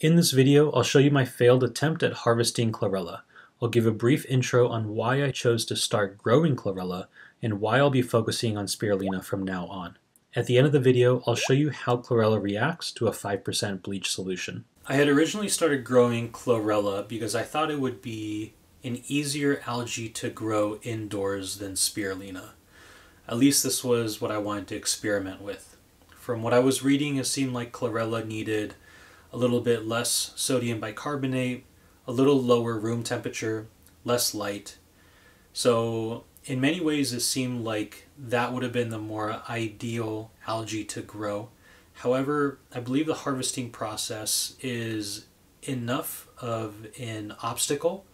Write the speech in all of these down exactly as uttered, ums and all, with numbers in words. In this video, I'll show you my failed attempt at harvesting chlorella. I'll give a brief intro on why I chose to start growing chlorella and why I'll be focusing on spirulina from now on. At the end of the video, I'll show you how chlorella reacts to a five percent bleach solution. I had originally started growing chlorella because I thought it would be an easier algae to grow indoors than spirulina. At least this was what I wanted to experiment with. From what I was reading, it seemed like chlorella needed a little bit less sodium bicarbonate, a little lower room temperature, less light. So in many ways it seemed like that would have been the more ideal algae to grow. However, I believe the harvesting process is enough of an obstacle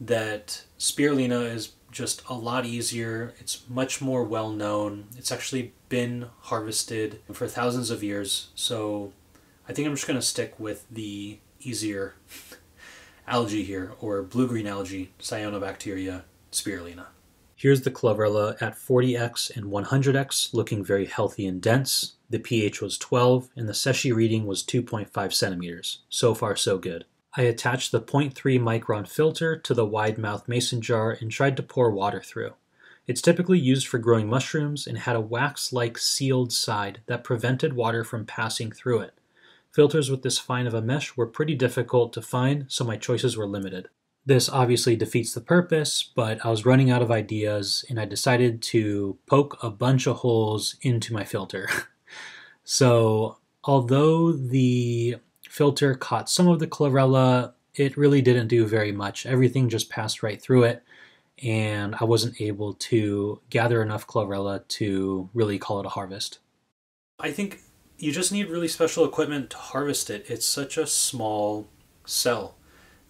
that spirulina is just a lot easier. It's much more well known. It's actually been harvested for thousands of years, so I think I'm just going to stick with the easier algae here, or blue-green algae, Cyanobacteria spirulina. Here's the chlorella at forty X and one hundred X, looking very healthy and dense. The pH was twelve, and the seshy reading was two point five centimeters. So far, so good. I attached the zero point three micron filter to the wide mouth mason jar and tried to pour water through. It's typically used for growing mushrooms and had a wax-like sealed side that prevented water from passing through it. Filters with this fine of a mesh were pretty difficult to find, so my choices were limited. This obviously defeats the purpose, but I was running out of ideas and I decided to poke a bunch of holes into my filter. So, although the filter caught some of the chlorella, it really didn't do very much. Everything just passed right through it, and I wasn't able to gather enough chlorella to really call it a harvest. I think you just need really special equipment to harvest it. It's such a small cell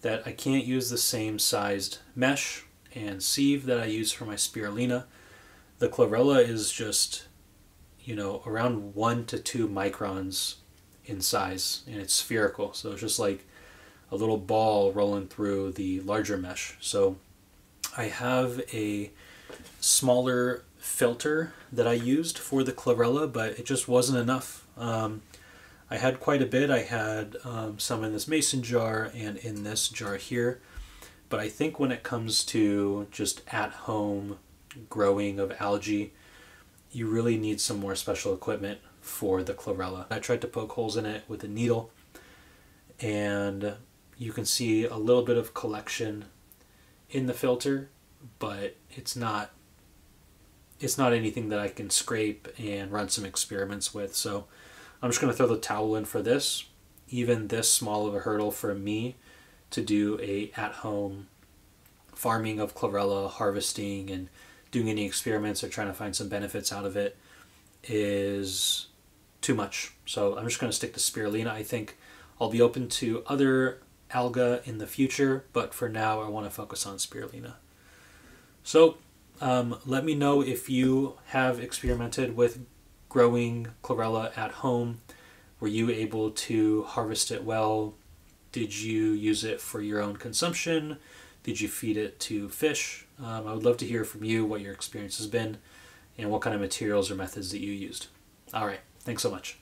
that I can't use the same sized mesh and sieve that I use for my spirulina. The chlorella is just, you know, around one to two microns in size, and it's spherical. So it's just like a little ball rolling through the larger mesh. So I have a smaller filter that I used for the chlorella, but it just wasn't enough. Um, I had quite a bit. I had um, some in this mason jar and in this jar here, but I think when it comes to just at-home growing of algae, you really need some more special equipment for the chlorella. I tried to poke holes in it with a needle, and you can see a little bit of collection in the filter, but it's not It's not anything that I can scrape and run some experiments with. So I'm just going to throw the towel in for this. Even this small of a hurdle for me to do a at-home farming of chlorella, harvesting, and doing any experiments or trying to find some benefits out of it is too much. So I'm just going to stick to spirulina. I think I'll be open to other alga in the future, but for now I want to focus on spirulina. So Um, let me know if you have experimented with growing chlorella at home. Were you able to harvest it well? Did you use it for your own consumption? Did you feed it to fish? Um, I would love to hear from you what your experience has been and what kind of materials or methods that you used. All right, thanks so much.